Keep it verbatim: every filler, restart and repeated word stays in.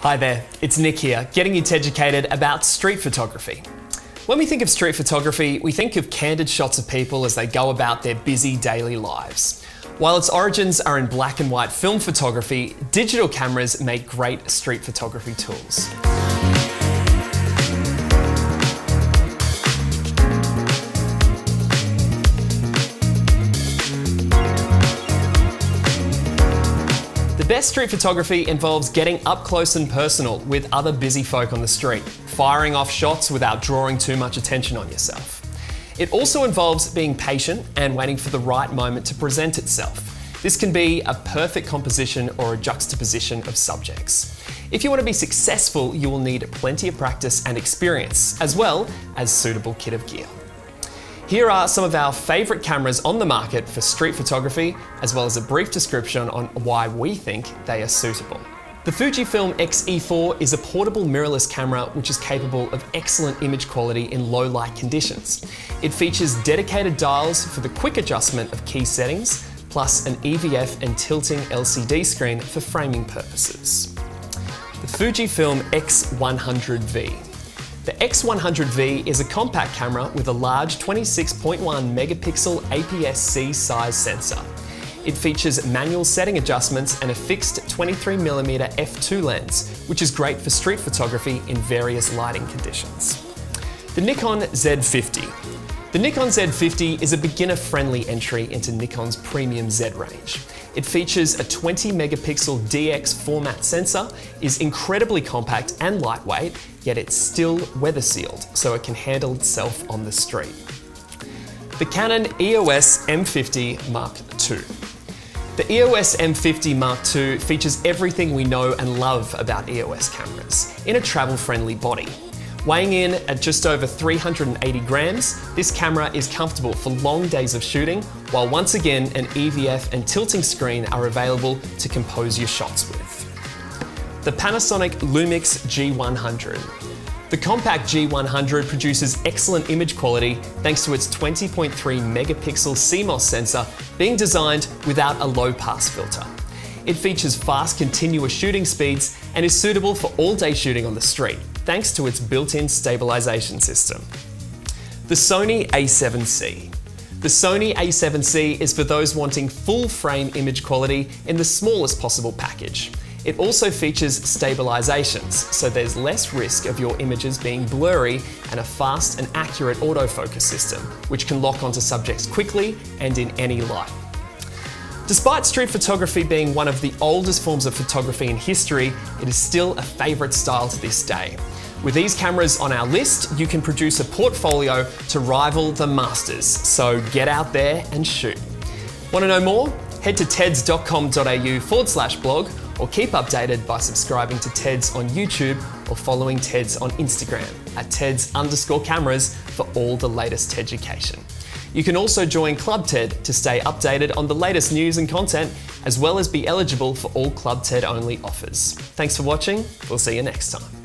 Hi there, it's Nick here, getting you teducated about street photography. When we think of street photography, we think of candid shots of people as they go about their busy daily lives. While its origins are in black and white film photography, digital cameras make great street photography tools. The best street photography involves getting up close and personal with other busy folk on the street, firing off shots without drawing too much attention on yourself. It also involves being patient and waiting for the right moment to present itself. This can be a perfect composition or a juxtaposition of subjects. If you want to be successful, you will need plenty of practice and experience, as well as suitable kit of gear. Here are some of our favourite cameras on the market for street photography, as well as a brief description on why we think they are suitable. The Fujifilm X E four is a portable mirrorless camera which is capable of excellent image quality in low light conditions. It features dedicated dials for the quick adjustment of key settings, plus an E V F and tilting L C D screen for framing purposes. The Fujifilm X one hundred V. The X one hundred V is a compact camera with a large twenty-six point one megapixel A P S C size sensor. It features manual setting adjustments and a fixed twenty-three millimeter f two lens, which is great for street photography in various lighting conditions. The Nikon Z fifty. The Nikon Z fifty is a beginner-friendly entry into Nikon's premium Z range. It features a twenty megapixel D X format sensor, is incredibly compact and lightweight, yet it's still weather sealed, so it can handle itself on the street. The Canon E O S M fifty Mark two. The E O S M fifty Mark two features everything we know and love about E O S cameras in a travel-friendly body. Weighing in at just over three hundred eighty grams, this camera is comfortable for long days of shooting, while once again an E V F and tilting screen are available to compose your shots with. The Panasonic Lumix G one hundred. The compact G one hundred produces excellent image quality thanks to its twenty point three megapixel C MOS sensor being designed without a low pass filter. It features fast continuous shooting speeds and is suitable for all day shooting on the street, thanks to its built-in stabilization system. The Sony A seven C. The Sony A seven C is for those wanting full-frame image quality in the smallest possible package. It also features stabilizations, so there's less risk of your images being blurry, and a fast and accurate autofocus system, which can lock onto subjects quickly and in any light. Despite street photography being one of the oldest forms of photography in history, it is still a favourite style to this day. With these cameras on our list, you can produce a portfolio to rival the masters, so get out there and shoot. Want to know more? Head to teds.com.au forward slash blog or keep updated by subscribing to Teds on YouTube or following Teds on Instagram at teds underscore cameras for all the latest teducation. You can also join Club TED to stay updated on the latest news and content, as well as be eligible for all Club TED only offers. Thanks for watching, we'll see you next time.